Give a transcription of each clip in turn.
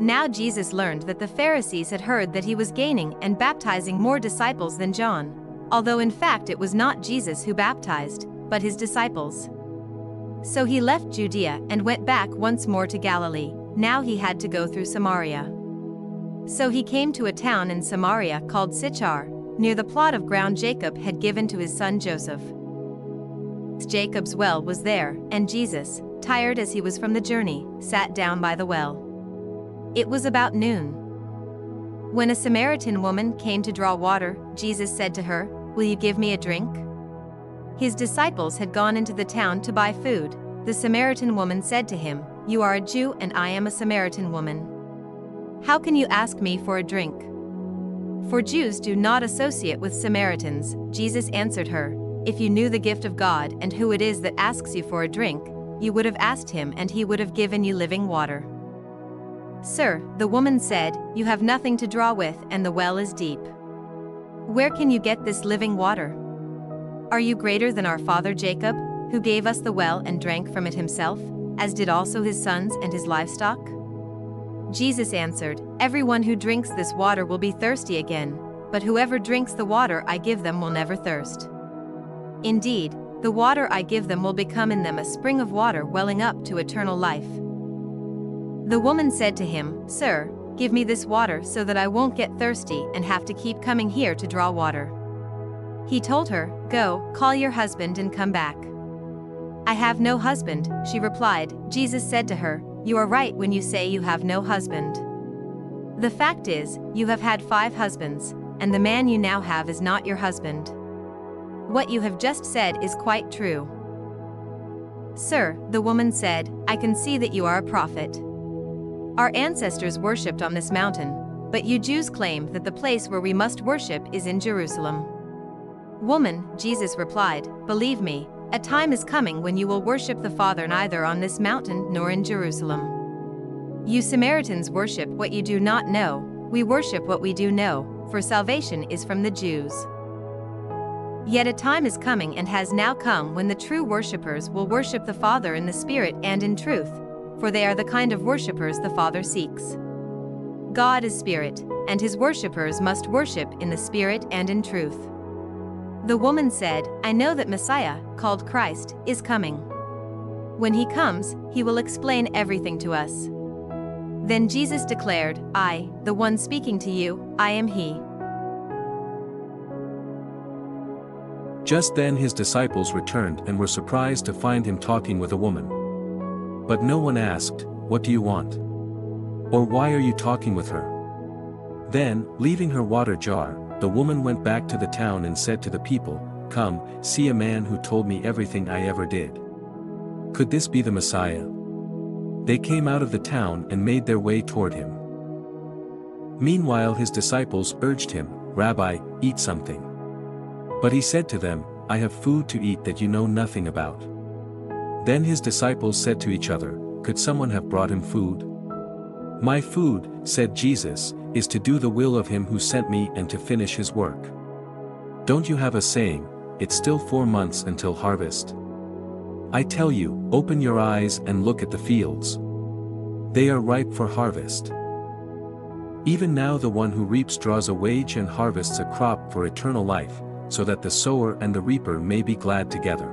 Now Jesus learned that the Pharisees had heard that he was gaining and baptizing more disciples than John, although in fact it was not Jesus who baptized, but his disciples. So he left Judea and went back once more to Galilee. Now he had to go through Samaria. So he came to a town in Samaria called Sichar, near the plot of ground Jacob had given to his son Joseph. Jacob's well was there, and Jesus, tired as he was from the journey, sat down by the well. It was about noon. When a Samaritan woman came to draw water, Jesus said to her, "Will you give me a drink?" His disciples had gone into the town to buy food. The Samaritan woman said to him, "You are a Jew and I am a Samaritan woman. How can you ask me for a drink?" "For Jews do not associate with Samaritans," Jesus answered her. "If you knew the gift of God and who it is that asks you for a drink, you would have asked him and he would have given you living water." "Sir," the woman said, "you have nothing to draw with and the well is deep. Where can you get this living water? Are you greater than our father Jacob, who gave us the well and drank from it himself, as did also his sons and his livestock?" Jesus answered, "Everyone who drinks this water will be thirsty again, but whoever drinks the water I give them will never thirst. Indeed, the water I give them will become in them a spring of water welling up to eternal life." The woman said to him, "Sir, give me this water so that I won't get thirsty and have to keep coming here to draw water." He told her, "Go, call your husband and come back." "I have no husband," she replied. Jesus said to her, "You are right when you say you have no husband. The fact is, you have had 5 husbands, and the man you now have is not your husband. What you have just said is quite true." "Sir," the woman said, "I can see that you are a prophet. Our ancestors worshipped on this mountain, but you Jews claim that the place where we must worship is in Jerusalem." "Woman," Jesus replied, "believe me, a time is coming when you will worship the Father neither on this mountain nor in Jerusalem. You Samaritans worship what you do not know, we worship what we do know, for salvation is from the Jews. Yet a time is coming and has now come when the true worshippers will worship the Father in the Spirit and in truth, for they are the kind of worshippers the Father seeks. God is Spirit, and his worshippers must worship in the Spirit and in truth." The woman said, "I know that Messiah, called Christ, is coming. When he comes, he will explain everything to us." Then Jesus declared, "I, the one speaking to you, I am he." Just then his disciples returned and were surprised to find him talking with a woman. But no one asked, "What do you want? Or why are you talking with her?" Then, leaving her water jar, the woman went back to the town and said to the people, "Come, see a man who told me everything I ever did. Could this be the Messiah?" They came out of the town and made their way toward him. Meanwhile his disciples urged him, "Rabbi, eat something." But he said to them, "I have food to eat that you know nothing about." Then his disciples said to each other, "Could someone have brought him food?" "My food," said Jesus, "is to do the will of him who sent me and to finish his work. Don't you have a saying, 'It's still 4 months until harvest'? I tell you, open your eyes and look at the fields. They are ripe for harvest. Even now the one who reaps draws a wage and harvests a crop for eternal life, so that the sower and the reaper may be glad together.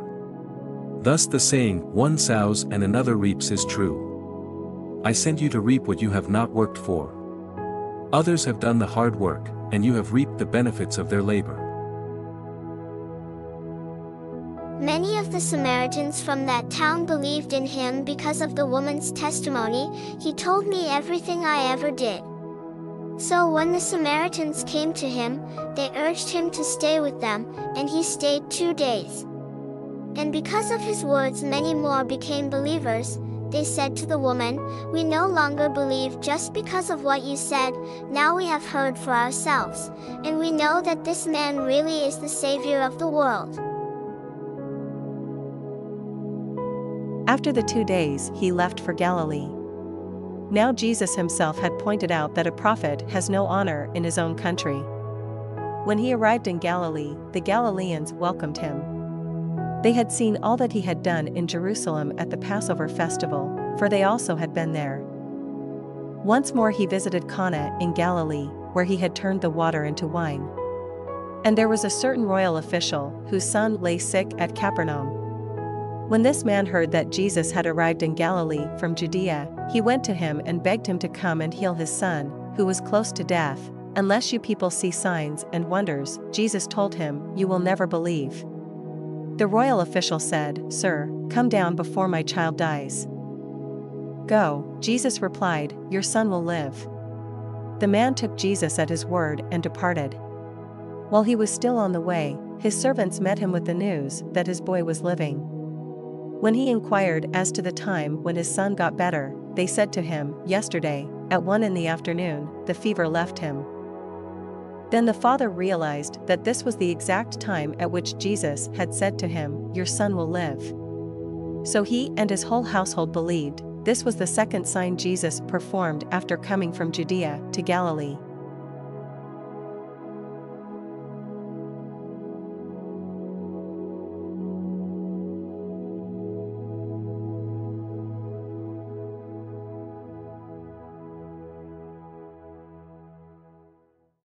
Thus the saying, 'One sows and another reaps' is true. I sent you to reap what you have not worked for. Others have done the hard work, and you have reaped the benefits of their labor." Many of the Samaritans from that town believed in him because of the woman's testimony, "He told me everything I ever did." So when the Samaritans came to him, they urged him to stay with them, and he stayed 2 days. And because of his words many more became believers. They said to the woman, "We no longer believe just because of what you said, now we have heard for ourselves, and we know that this man really is the Savior of the world." After the 2 days he left for Galilee. Now Jesus himself had pointed out that a prophet has no honor in his own country. When he arrived in Galilee, the Galileans welcomed him. They had seen all that he had done in Jerusalem at the Passover festival, for they also had been there. Once more he visited Cana in Galilee, where he had turned the water into wine. And there was a certain royal official whose son lay sick at Capernaum. When this man heard that Jesus had arrived in Galilee from Judea, he went to him and begged him to come and heal his son, who was close to death. "Unless you people see signs and wonders," Jesus told him, "you will never believe." The royal official said, "Sir, come down before my child dies." "Go," Jesus replied, "your son will live." The man took Jesus at his word and departed. While he was still on the way, his servants met him with the news that his boy was living. When he inquired as to the time when his son got better, they said to him, "Yesterday, at 1 in the afternoon, the fever left him." Then the father realized that this was the exact time at which Jesus had said to him, "Your son will live." So he and his whole household believed. This was the second sign Jesus performed after coming from Judea to Galilee.